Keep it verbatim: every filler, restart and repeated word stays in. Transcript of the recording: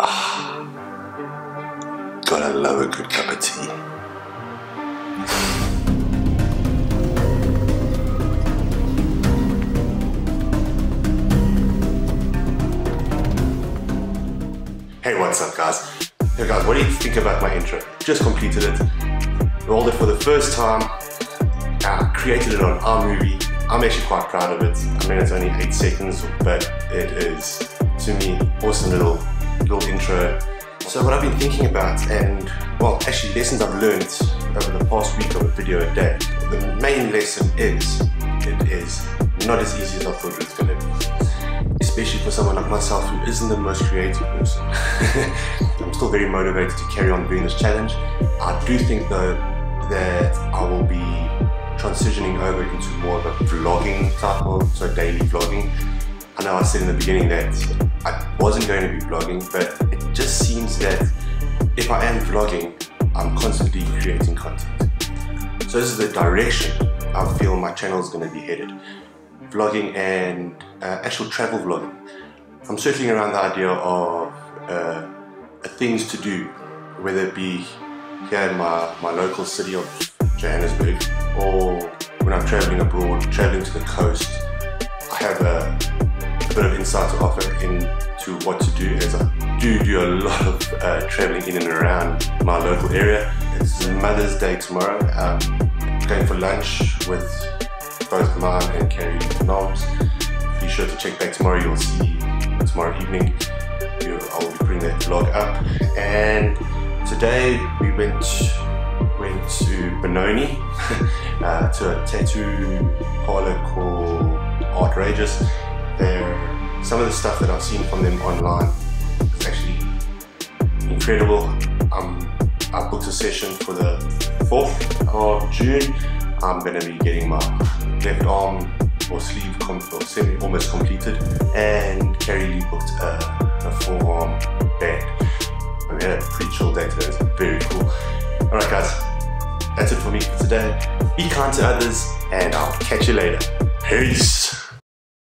Ah, gotta love a good cup of tea. Hey, what's up, guys? Hey guys, what do you think about my intro? Just completed it, rolled it for the first time, uh, created it on iMovie. I'm actually quite proud of it. I mean, it's only eight seconds, but it is, to me, awesome little little intro. So what I've been thinking about, and well, actually lessons I've learned over the past week of a video a day. The main lesson is, it is not as easy as I thought it was gonna be. Especially for someone like myself who isn't the most creative person. I'm still very motivated to carry on doing this challenge. I do think though, that I will be transitioning over into more of a vlogging type of, so daily vlogging. I know I said in the beginning that I wasn't going to be vlogging, but it just seems that if I am vlogging, I'm constantly creating content. So this is the direction I feel my channel is going to be headed. Vlogging and uh, actual travel vlogging. I'm circling around the idea of uh, things to do, whether it be here in my, my local city of Johannesburg, or when I'm traveling abroad, traveling to the coast. I have a, a bit of insight to offer into what to do, as I do do a lot of uh, traveling in and around my local area. It's Mother's Day tomorrow. Um, going for lunch with both mine and Carrie Knobs. Be sure to check back tomorrow. You'll see tomorrow evening. You, I will be putting that vlog up. And today we went. Went to Benoni uh, to a tattoo parlor called Outrageous. They're, some of the stuff that I've seen from them online is actually incredible. Um, I booked a session for the fourth of June. I'm going to be getting my left arm or sleeve com or semi almost completed, and Carrie Lee booked a, a forearm band. I mean, we had a pretty chill day today. It was very cool. Alright guys, that's it for me for today. Be kind to others, and I'll catch you later. Peace!